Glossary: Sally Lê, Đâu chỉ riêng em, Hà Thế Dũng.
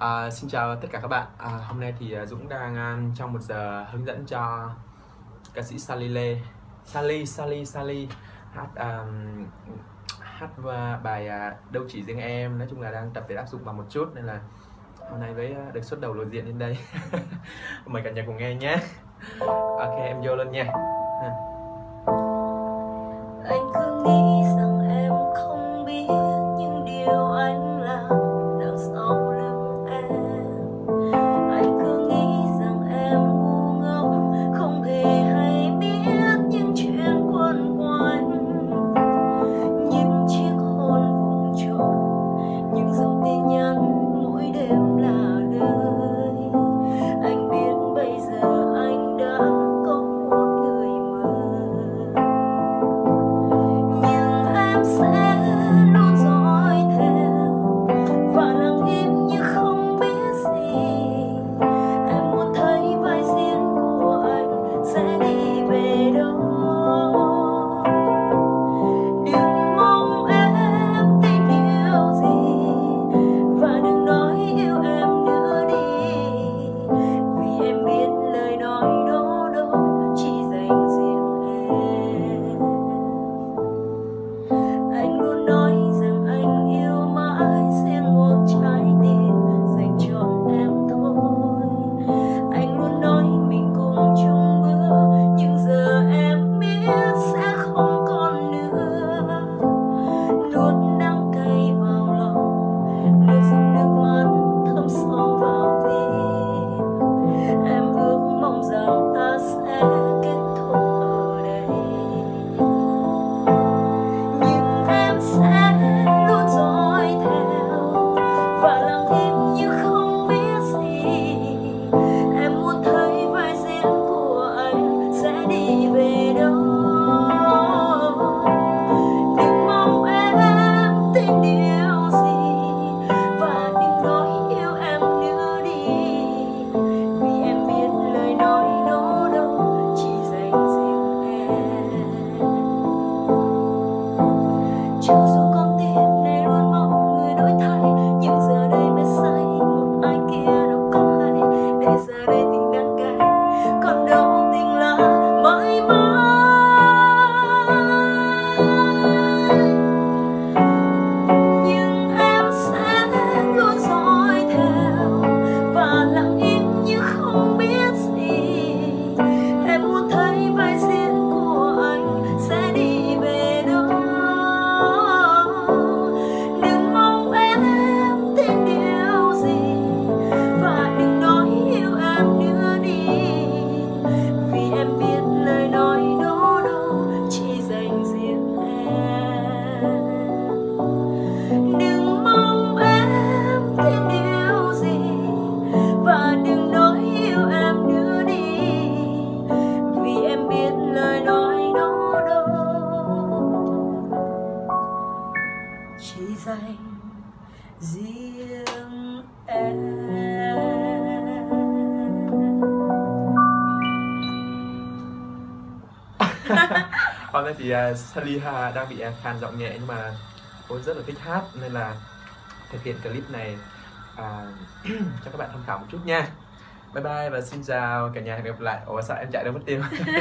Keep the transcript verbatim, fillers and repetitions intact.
À, xin chào tất cả các bạn. À, hôm nay thì Dũng đang trong một giờ hướng dẫn cho ca sĩ Sally Lê Sally Sally Sally hát um, hát bài Đâu Chỉ Riêng Em. Nói chung là đang tập để áp dụng vào một chút, nên là hôm nay với được xuất đầu lộ diện lên đây. Mời cả nhà cùng nghe nhé. Ok, em vô lên nha. Anh cứ nghĩ rằng em không biết những điều anh làm đằng sau lưng em. Anh cứ nghĩ rằng em ngu ngốc, không hề hay biết những chuyện quẩn quanh, những chiếc hôn vụng trộm, những dòng tin nhắn mỗi đêm là đời. Anh biết bây giờ anh đã có một người mơ, nhưng em sẽ luôn dõi theo và lặng im như không biết gì. Em muốn thấy vai riêng của anh sẽ đi về đâu. Đừng mong em tìm điều gì và đừng nói yêu em nữa đi, vì em biết lời nói đó đâu chỉ dành riêng em. Anh luôn nói rằng anh yêu mãi riêng một trái tim dành cho em thôi. Anh luôn nói mình cùng chung bữa, nhưng giờ em biết sẽ không còn nữa. Nuốt đắng cay vào lòng, nuốt dòng nước mắt thấm sâu vào tim. Em ước mong rằng ta sẽ kết thúc ở đây, nhưng em sẽ luôn dõi theo và lặng im như không biết gì. Em muốn thấy vai riêng của anh sẽ đi về đâu. Đừng mong em tin điều gì và đừng nói yêu em nữa đi, vì em biết lời nói đó đâu chỉ dành riêng em. Cho dù con tim này luôn mong người đổi thay, nhưng giờ đây mới say một ai kia đâu có hay. Để giờ đây tình đang cay, còn đâu tình là mãi mãi. Nhưng em sẽ luôn dõi theo và lặng im như không biết gì. Em muốn thấy vai riêng của anh sẽ đi về đâu. Đừng mong em tin điều gì và đừng nói yêu em nữa đi, vì em biết lời nói đó đâu chỉ dành riêng em. Đừng mong em tin điều gì và đừng nói yêu em nữa đi, vì em biết lời nói đó đâu chỉ dành riêng em. Hôm nay thì uh, Sally Hà đang bị uh, khàn giọng nhẹ, nhưng mà cô rất là thích hát, nên là thực hiện clip này à, cho các bạn tham khảo một chút nha. Bye bye và xin chào cả nhà, hẹn gặp lại. Ủa sao em chạy đâu mất tiêu.